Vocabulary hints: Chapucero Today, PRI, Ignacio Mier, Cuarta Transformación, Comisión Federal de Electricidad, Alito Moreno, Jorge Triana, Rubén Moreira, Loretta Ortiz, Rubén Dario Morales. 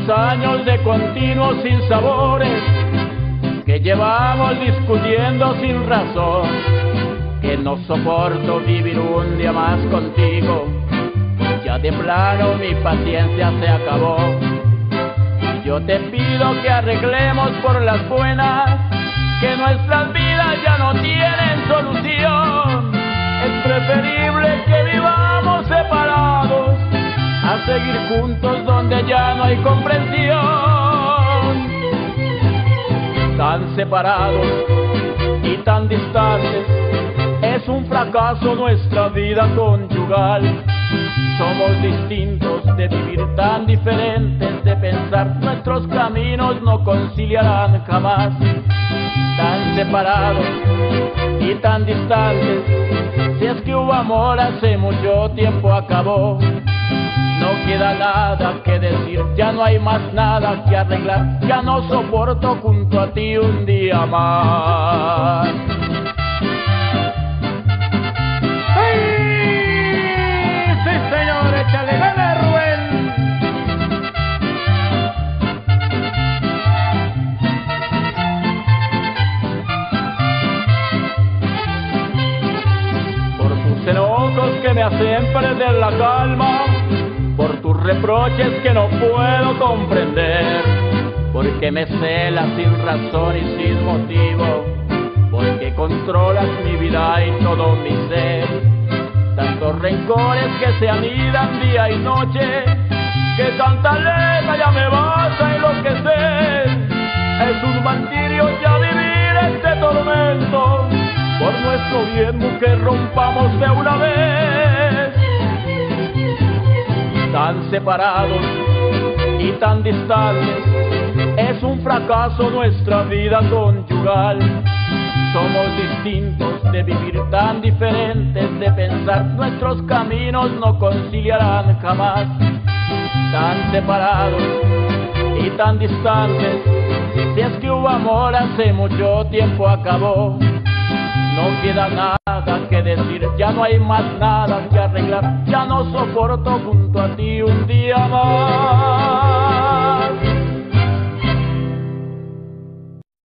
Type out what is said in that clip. unos años de continuos sinsabores que llevamos discutiendo sin razón, que no soporto vivir un día más contigo. Ya de plano mi paciencia se acabó. Yo te pido que arreglemos por las buenas, que nuestras vidas ya no tienen solución. Es preferible que vivamos separados a seguir juntos donde ya no hay comprensión. Tan separados y tan distantes, es un fracaso nuestra vida conyugal. Somos distintos, de vivir tan diferentes, de pensar nuestros caminos no conciliarán jamás. Tan separados y tan distantes, si es que hubo amor hace mucho tiempo acabó. No queda nada que decir, ya no hay más nada que arreglar, ya no soporto junto a ti un día más. ¡Échale ganas, Rubén! Por tus enojos que me hacen perder la calma, por tus reproches que no puedo comprender, porque me celas sin razón y sin motivo, porque controlas mi vida y todo mi ser. Tantos rencores que se anidan día y noche, que tanta letra ya me vas a enloquecer. Es un martirio ya vivir este tormento. Por nuestro bien, mujer, rompamos de una vez. Tan separados y tan distantes, es un fracaso nuestra vida conyugal. Somos distintos, de vivir tan diferentes, de pensar nuestros caminos no conciliarán jamás. Tan separados y tan distantes, si es que hubo amor hace mucho tiempo acabó. No queda nada que decir, ya no hay más nada que arreglar, ya no soporto junto a ti un día más.